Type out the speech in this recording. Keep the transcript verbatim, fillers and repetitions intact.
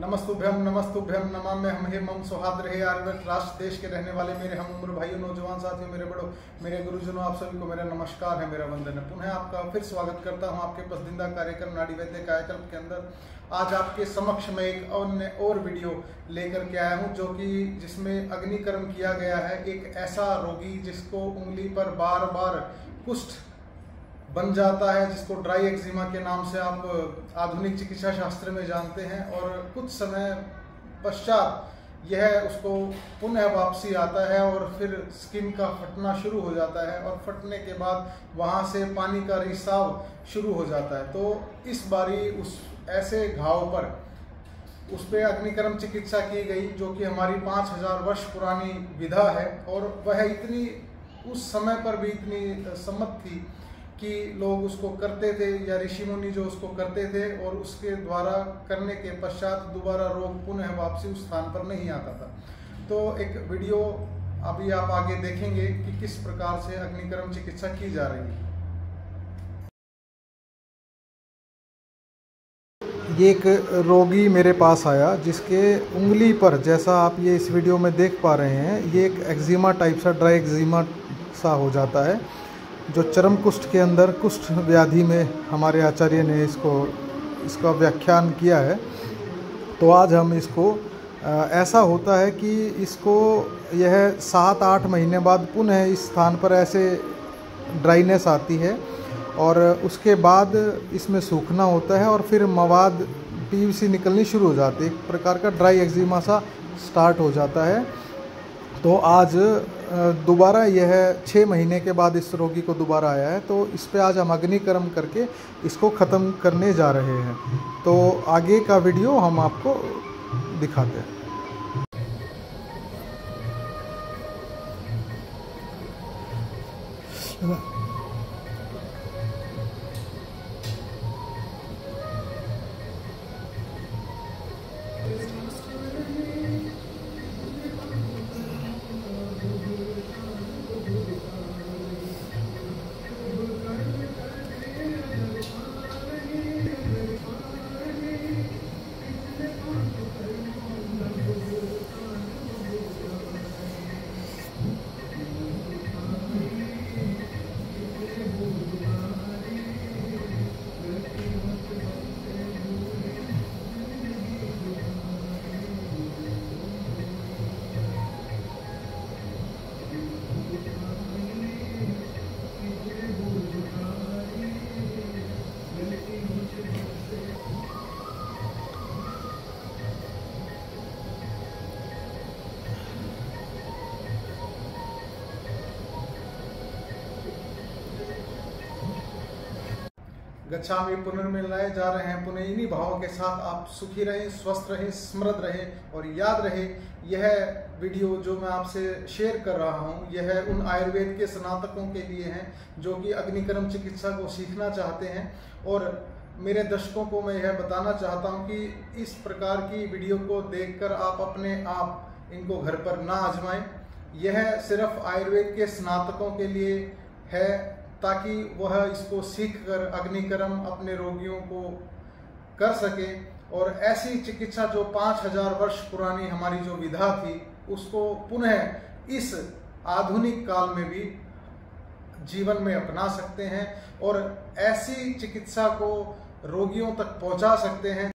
नमस्तुभ्यम नमस्तुभ्यम नमाम्य हम हे मम सौहार्द रहे आर्यवर्त राष्ट्र देश के रहने वाले मेरे हम उम्र भाइयों, नौजवान साथियों, मेरे बड़ों, मेरे गुरुजनों, आप सभी को मेरा नमस्कार है, मेरा वंदन है। पुनः आपका फिर स्वागत करता हूं आपके पसंदीदा कार्यक्रम नाड़ी वैद्य कायकल्प के अंदर। आज आपके समक्ष में एक अन्य और वीडियो लेकर के आया हूँ जो कि जिसमें अग्निकर्म किया गया है। एक ऐसा रोगी जिसको उंगली पर बार बार कुष्ठ बन जाता है, जिसको ड्राई एक्जिमा के नाम से आप आधुनिक चिकित्सा शास्त्र में जानते हैं, और कुछ समय पश्चात यह उसको पुनः वापसी आता है और फिर स्किन का फटना शुरू हो जाता है और फटने के बाद वहाँ से पानी का रिसाव शुरू हो जाता है। तो इस बारी उस ऐसे घाव पर उस पर अग्निकर्म चिकित्सा की गई जो कि हमारी पाँच हजार वर्ष पुरानी विधा है, और वह इतनी उस समय पर भी इतनी सम्मत थी कि लोग उसको करते थे, या ऋषि मुनि जो उसको करते थे, और उसके द्वारा करने के पश्चात दोबारा रोग पुनः वापसी उस स्थान पर नहीं आता था। तो एक वीडियो अभी आप आगे देखेंगे कि किस प्रकार से अग्निकर्म चिकित्सा की जा रही है। ये एक रोगी मेरे पास आया जिसके उंगली पर, जैसा आप ये इस वीडियो में देख पा रहे हैं, ये एक एक्जिमा टाइप सा, ड्राई एक्जिमा सा हो जाता है, जो चरम कुष्ठ के अंदर कुष्ठ व्याधि में हमारे आचार्य ने इसको इसका व्याख्यान किया है। तो आज हम इसको आ, ऐसा होता है कि इसको यह सात आठ महीने बाद पुनः इस स्थान पर ऐसे ड्राइनेस आती है, और उसके बाद इसमें सूखना होता है और फिर मवाद पीवीसी निकलनी शुरू हो जाती है। एक प्रकार का ड्राई एक्जिमा सा स्टार्ट हो जाता है। तो आज दोबारा यह छः महीने के बाद इस रोगी को दोबारा आया है, तो इस पे आज हम अग्निकर्म करके इसको ख़त्म करने जा रहे हैं। तो आगे का वीडियो हम आपको दिखाते हैं। गच्छामि पुनर्मिलनाय, जा रहे हैं पुनः। इन्हीं भावों के साथ आप सुखी रहें, स्वस्थ रहें, समृद्ध रहें, और याद रहे यह वीडियो जो मैं आपसे शेयर कर रहा हूं, यह उन आयुर्वेद के स्नातकों के लिए हैं जो कि अग्निकर्म चिकित्सा को सीखना चाहते हैं। और मेरे दर्शकों को मैं यह बताना चाहता हूं कि इस प्रकार की वीडियो को देखकर आप अपने आप इनको घर पर ना आजमाएं। यह सिर्फ आयुर्वेद के स्नातकों के लिए है, ताकि वह इसको सीखकर अग्निकर्म अपने रोगियों को कर सके, और ऐसी चिकित्सा जो पाँच हजार वर्ष पुरानी हमारी जो विधा थी उसको पुनः इस आधुनिक काल में भी जीवन में अपना सकते हैं, और ऐसी चिकित्सा को रोगियों तक पहुंचा सकते हैं।